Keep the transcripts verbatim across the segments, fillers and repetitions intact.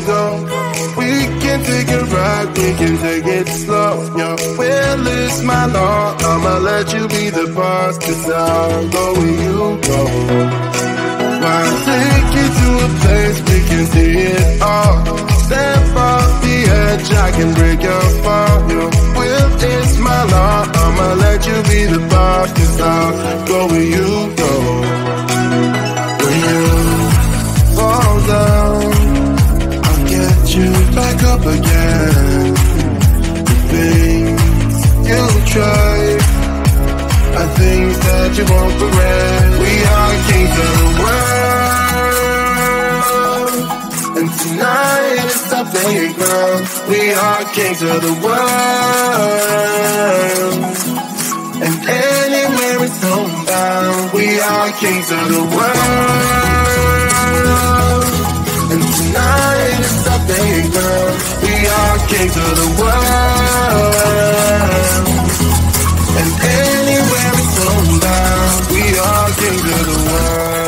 to go. We can take a ride, we can take it slow. Your will is my law, I'ma let you be the boss. 'Cause I'll go where you go. I'll take you to a place we can see it all. Step off the edge, I can break your fall. Your will is my law, I'ma let you be the boss. 'Cause I'll go where you go. Back up again. The things you try are things that you won't regret. We are kings of the world, and tonight is the big night. We are kings of the world, and anywhere it's homebound. We are kings of the world, and tonight is the big girl. We are kings of the world, and anywhere it's homebound. We are kings of the world.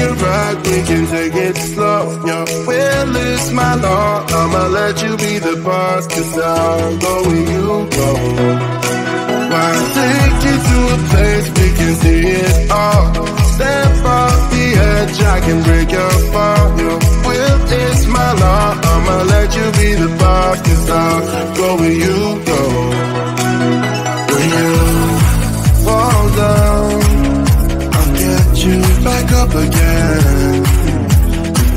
can rock, we can take it slow. Your will is my law, I'ma let you be the boss, 'cause I'll go where you go. Why take you to a place we can see it all? Step off the edge, I can break your fall. Your will is my law, I'ma let you be the boss, 'cause I'll go where you go. When you fall down, you back up again.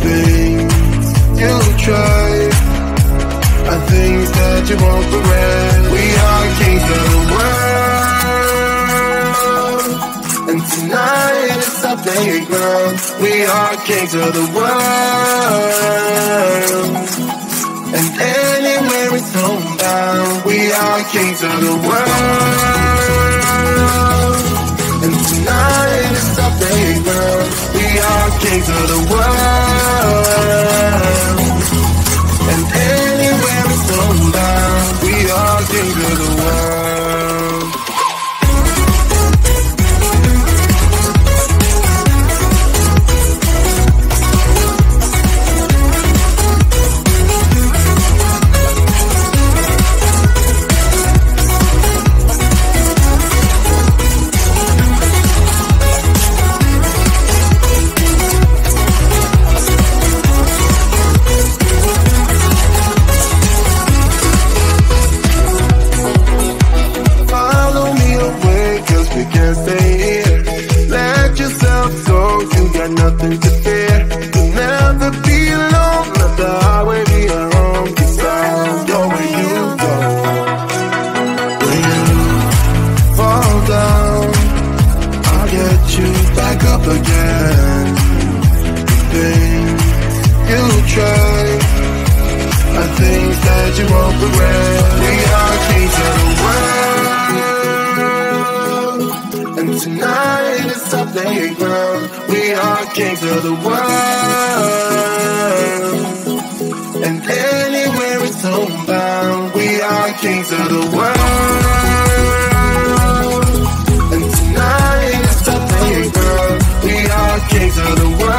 The things you try are things that you won't regret. We are kings of the world, and tonight it's our playground. We are kings of the world, and anywhere it's homebound. We are kings of the world, and tonight it's our playground. We are kings of the world, and anywhere it's going down. We are kings of the world. Kings of the world.